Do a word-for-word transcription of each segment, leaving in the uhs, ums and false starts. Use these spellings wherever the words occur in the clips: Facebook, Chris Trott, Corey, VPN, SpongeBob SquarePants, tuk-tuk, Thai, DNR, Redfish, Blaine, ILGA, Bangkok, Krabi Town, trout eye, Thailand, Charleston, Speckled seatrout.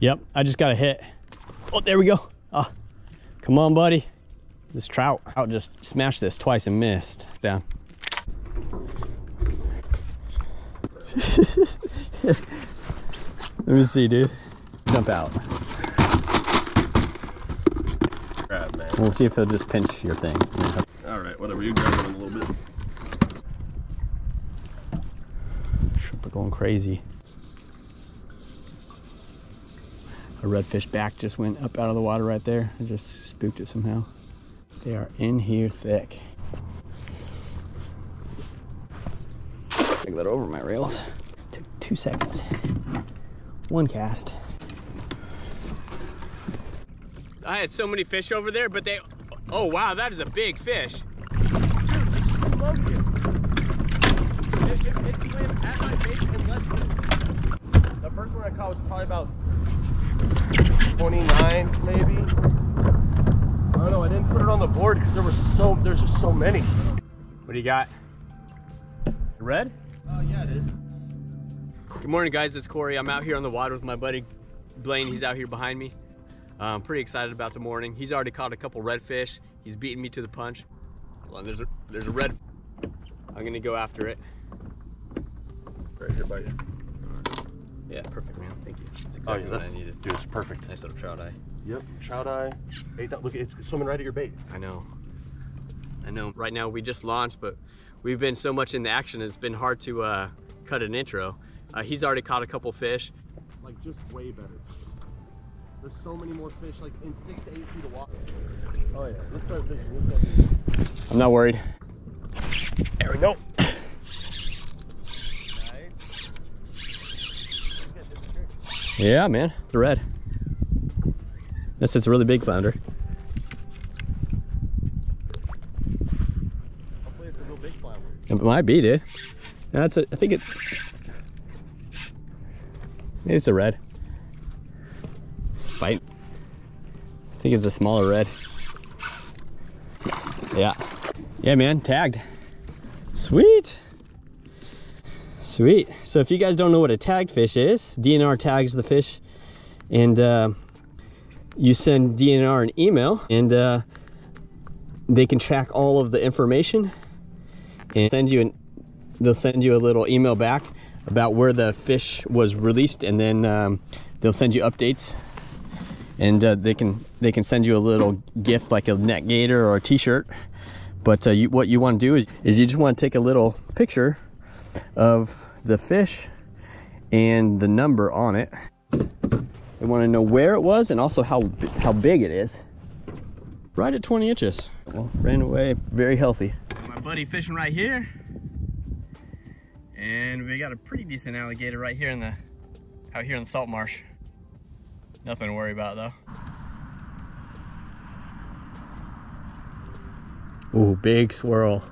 Yep, I just got a hit. Oh, there we go. Oh, come on, buddy. This trout. I'll just smash this twice and missed. Down. Let me see, dude. Jump out. Crap, man. We'll see if he'll just pinch your thing. All right, whatever. You grab him a little bit. We're going crazy. A redfish back just went up out of the water right there. I just spooked it somehow. They are in here thick. Take that over my rails. Took two seconds. One cast. I had so many fish over there, but they... Oh, wow, that is a big fish. The first one I caught was probably about twenty-nine, maybe. I don't know. I didn't put it on the board because there were so there's just so many. What do you got? Red? Oh uh, yeah, it is. Good morning, guys. It's Corey. I'm out here on the water with my buddy Blaine. He's out here behind me. I'm pretty excited about the morning. He's already caught a couple redfish. He's beating me to the punch. Hold on, there's a there's a red. I'm gonna go after it. Right here by you. Yeah, perfect, man. Thank you. That's exactly oh, yeah, what that's, I needed. Dude, it's perfect. Nice little trout eye. Yep, trout eye. Hey, look, it's swimming right at your bait. I know. I know. Right now, we just launched, but we've been so much in the action, it's been hard to uh, cut an intro. Uh, he's already caught a couple fish. Like, just way better. There's so many more fish, like, in six to eight feet of water. Oh, yeah. Let's start fishing. Let's start fishing. I'm not worried. There we go. Yeah, man, the red. This is a really big flounder. Hopefully it's a real big flounder. It might be, dude. That's a, I think it's, maybe it's a red. It's a bite. I think it's a smaller red. Yeah. Yeah, man, tagged. Sweet. Sweet. So if you guys don't know what a tagged fish is, D N R tags the fish, and uh, you send D N R an email, and uh, they can track all of the information, and send you an, they'll send you a little email back about where the fish was released, and then um, they'll send you updates, and uh, they can they can send you a little gift like a neck gaiter or a T-shirt. But uh, you, what you want to do is, is you just want to take a little picture of the fish and the number on it. They want to know where it was and also how how big it is. Right at twenty inches. Well, ran away very healthy. My buddy fishing right here, and we got a pretty decent alligator right here in the out here in the salt marsh. Nothing to worry about though. Ooh, big swirl.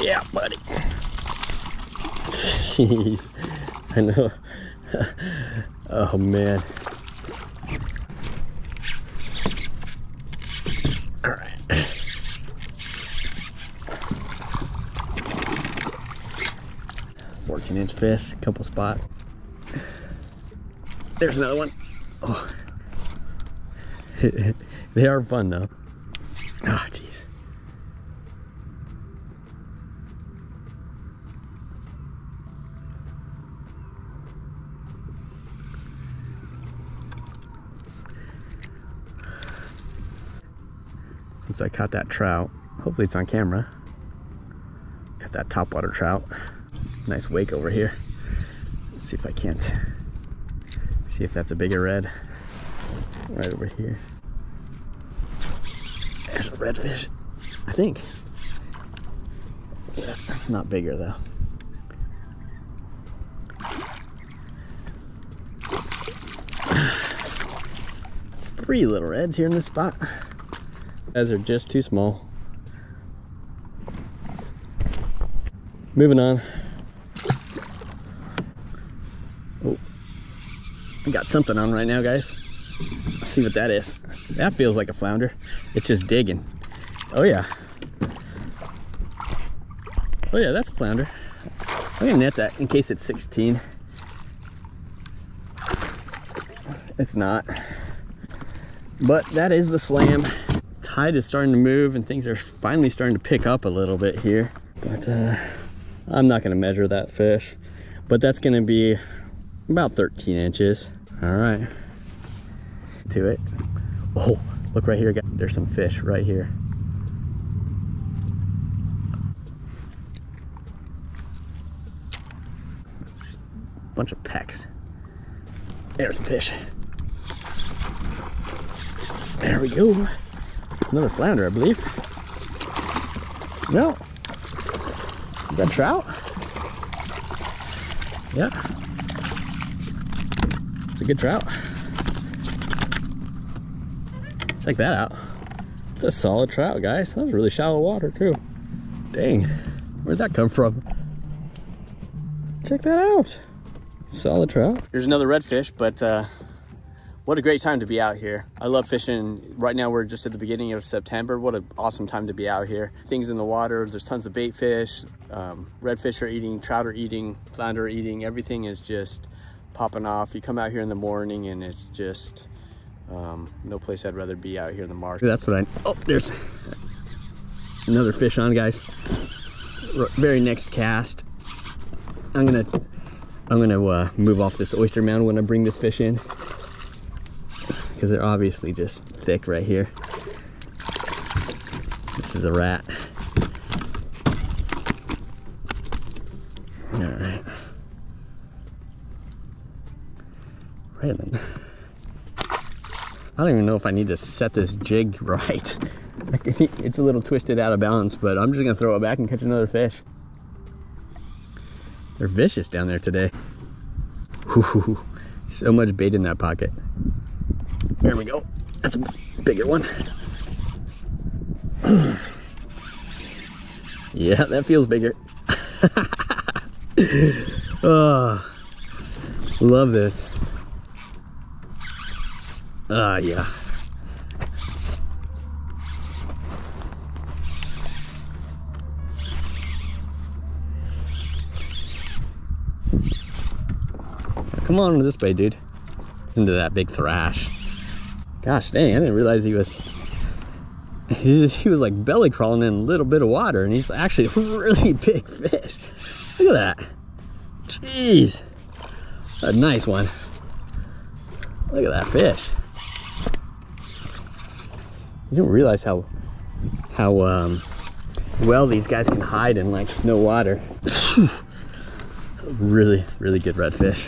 Yeah, buddy. Jeez. I know. Oh, man. All right. fourteen inch fish, couple spots. There's another one. Oh. They are fun, though. Oh, jeez. Since I caught that trout, hopefully it's on camera. Got that topwater trout. Nice wake over here. Let's see if I can't see if that's a bigger red. Right over here. There's a redfish, I think. Yeah, not bigger though. It's three little reds here in this spot. Guys are just too small. Moving on. Oh, I got something on right now, guys. Let's see what that is. That feels like a flounder. It's just digging. Oh yeah. Oh yeah, that's a flounder. I'm gonna net that in case it's sixteen. It's not. But that is the slam. Tide is starting to move and things are finally starting to pick up a little bit here. But uh, I'm not gonna measure that fish. But that's gonna be about thirteen inches. All right, to it. Oh, look right here, guys. There's some fish right here. It's a bunch of pecks. There's some fish. There we go. It's another flounder, I believe. No. Is that trout? Yeah. It's a good trout. Check that out. It's a solid trout, guys. That was really shallow water, too. Dang. Where'd that come from? Check that out. Solid trout. Here's another redfish, but uh, what a great time to be out here. I love fishing. Right now we're just at the beginning of September. What an awesome time to be out here. Things in the water, there's tons of bait fish. Um, redfish are eating, trout are eating, flounder are eating. Everything is just popping off. You come out here in the morning and it's just um, no place I'd rather be out here in the marsh. That's what I, oh, there's another fish on, guys. Very next cast. I'm gonna, I'm gonna uh, move off this oyster mound when I bring this fish in, because they're obviously just thick right here. This is a rat. All right. Really? I don't even know if I need to set this jig right. It's a little twisted out of balance, but I'm just gonna throw it back and catch another fish. They're vicious down there today. Ooh, so much bait in that pocket. There we go. That's a bigger one. Yeah, that feels bigger. Oh, love this. Ah, uh, yeah. Come on this way, dude. Listen to that big thrash. Gosh dang, I didn't realize he was, he, he was like belly crawling in a little bit of water, and he's actually a really big fish. Look at that. Jeez. A nice one. Look at that fish. You don't realize how, how um, well these guys can hide in like no water. Really, really good redfish.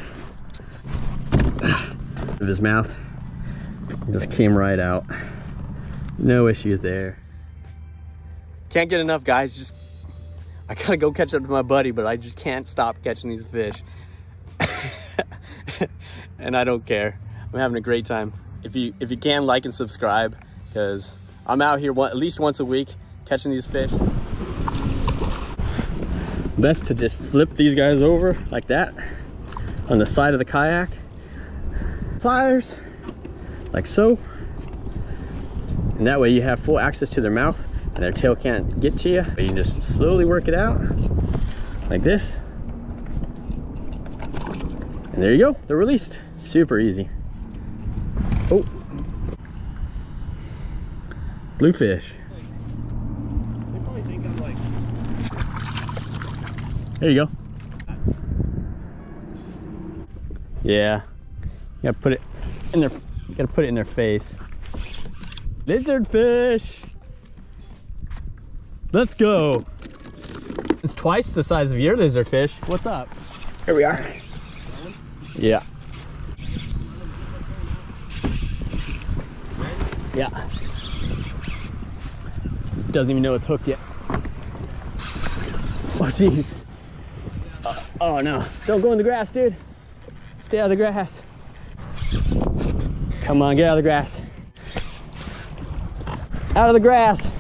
Of his mouth, it just came right out. No issues there. Can't get enough, guys. Just I gotta go catch up to my buddy, but I just can't stop catching these fish. And I don't care. I'm having a great time. If you if you can, like and subscribe, because I'm out here one, at least once a week catching these fish. Best to just flip these guys over like that on the side of the kayak. Pliers, like so, and that way you have full access to their mouth and their tail can't get to you. But you can just slowly work it out like this, and there you go, they're released. Super easy. Oh, bluefish. There you go. Yeah. You gotta put it in their, you gotta put it in their face. Lizard fish. Let's go. It's twice the size of your lizard fish. What's up? Here we are. Yeah. Yeah. Doesn't even know it's hooked yet. Oh jeez. Oh, oh no. Don't go in the grass, dude. Stay out of the grass. Come on, get out of the grass. Out of the grass.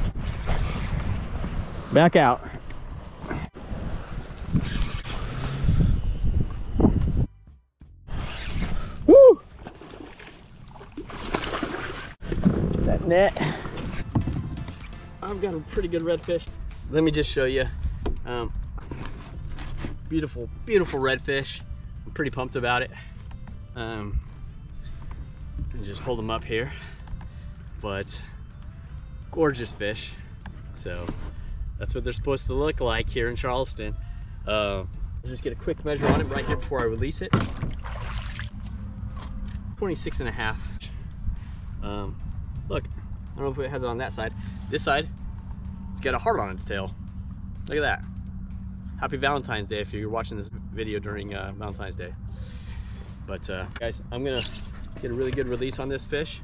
Back out. Woo! That net. I've got a pretty good redfish. Let me just show you. Um, beautiful, beautiful redfish. I'm pretty pumped about it. Um, just hold them up here, but gorgeous fish. So that's what they're supposed to look like here in Charleston. Uh, I'll just get a quick measure on it right here before I release it. twenty-six and a half. Um, look, I don't know if it has it on that side. This side, it's got a heart on its tail. Look at that. Happy Valentine's Day if you're watching this video during uh, Valentine's Day. But uh, guys, I'm gonna get a really good release on this fish.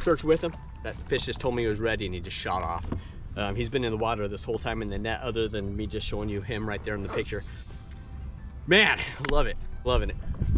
Search with him. That fish just told me he was ready and he just shot off. Um, he's been in the water this whole time in the net, other than me just showing you him right there in the picture. Man, love it, loving it.